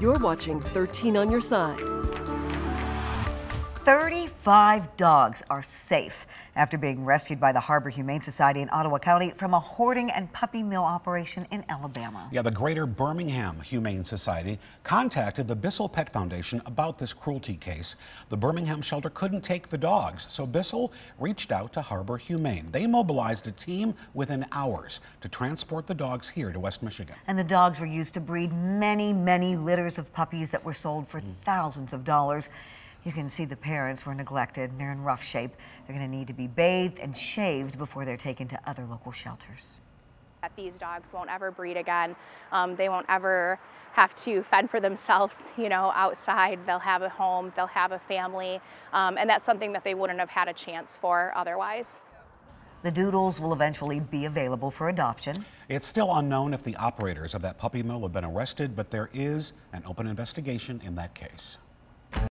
You're watching 13 on Your Side. 35 dogs are safe after being rescued by the Harbor Humane Society in Ottawa County from a hoarding and puppy mill operation in Alabama. Yeah, the Greater Birmingham Humane Society contacted the Bissell Pet Foundation about this cruelty case. The Birmingham shelter couldn't take the dogs, so Bissell reached out to Harbor Humane. They mobilized a team within hours to transport the dogs here to West Michigan. And the dogs were used to breed many, many litters of puppies that were sold for thousands of dollars. You can see the parents were neglected and they're in rough shape. They're going to need to be bathed and shaved before they're taken to other local shelters. These dogs won't ever breed again. They won't ever have to fend for themselves, you know, outside. They'll have a home, they'll have a family, and that's something that they wouldn't have had a chance for otherwise. The doodles will eventually be available for adoption. It's still unknown if the operators of that puppy mill have been arrested, but there is an open investigation in that case.